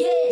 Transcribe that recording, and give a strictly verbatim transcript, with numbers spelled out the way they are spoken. Yeah.